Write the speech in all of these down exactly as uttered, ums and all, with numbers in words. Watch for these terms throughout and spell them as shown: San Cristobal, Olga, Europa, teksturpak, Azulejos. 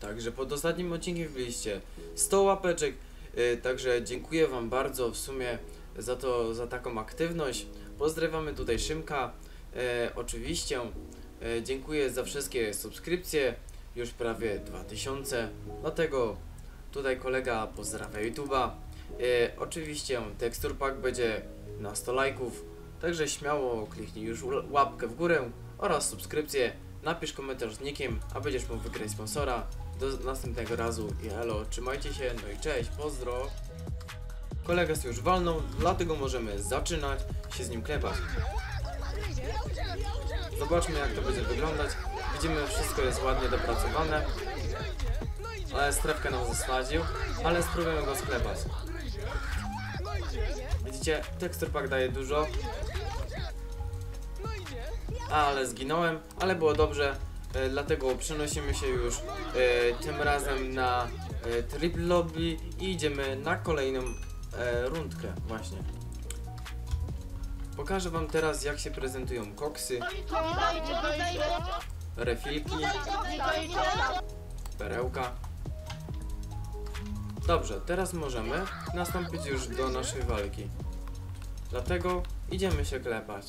Także pod ostatnim odcinkiem wbiliście sto łapeczek. Yy, także dziękuję wam bardzo w sumie za to, za taką aktywność. Pozdrawiamy tutaj Szymka. Yy, oczywiście yy, dziękuję za wszystkie subskrypcje. Już prawie dwa tysiące. Dlatego tutaj kolega pozdrawia YouTube'a. Yy, oczywiście teksturpak będzie na sto lajków. Także śmiało kliknij już łapkę w górę oraz subskrypcję. Napisz komentarz z nikiem, a będziesz mógł wygrać sponsora. Do następnego razu i elo, trzymajcie się, no i cześć, pozdro. Kolega sobie już walnął, dlatego możemy zaczynać się z nim klepać. Zobaczmy, jak to będzie wyglądać. Widzimy, wszystko jest ładnie dopracowane. Ale strefkę nam zasadził, ale spróbujemy go sklepać. Widzicie, teksturpak daje dużo. Ale zginąłem, ale było dobrze, e, dlatego przenosimy się już e, tym razem na e, tryb lobby i idziemy na kolejną e, rundkę właśnie. Pokażę wam teraz, jak się prezentują koksy, refilki, perełka. Dobrze, teraz możemy nastąpić już do naszej walki, dlatego idziemy się klepać.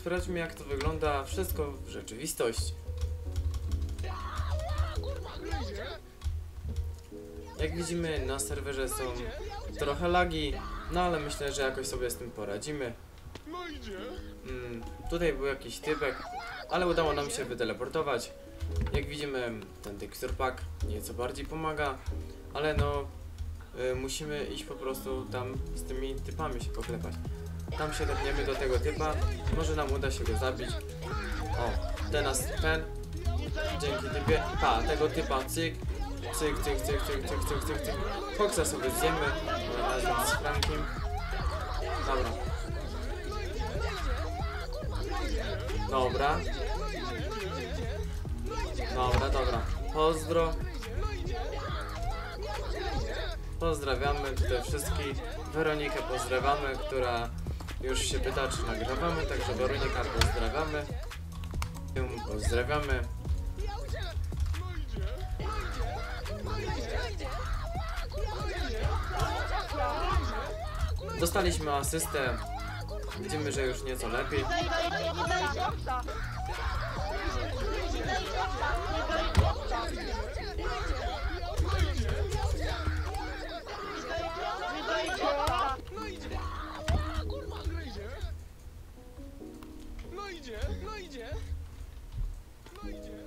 Sprawdźmy, jak to wygląda wszystko w rzeczywistości. Jak widzimy, na serwerze są trochę lagi, no ale myślę, że jakoś sobie z tym poradzimy. Mm, tutaj był jakiś typek, ale udało nam się wyteleportować. Jak widzimy, ten teksturpak nieco bardziej pomaga, ale no y, musimy iść po prostu tam z tymi typami się poklepać. Tam się dopniemy do tego typa, może nam uda się go zabić. O, ten nas, ten. Dzięki typie, pa, tego typa, cyk, cyk, cyk, cyk, cyk, cyk, cyk, cyk, cyk. Koksa sobie zjemy, razem z Frankiem. Dobra. Dobra. Dobra, dobra. Pozdro. Pozdrawiamy tutaj wszystkich. Weronikę pozdrawiamy, która już się pyta, czy nagrywamy, także Weronika pozdrawiamy. Pozdrawiamy. Dostaliśmy asystę. Widzimy, że już nieco lepiej. No idzie, no idzie, no idzie.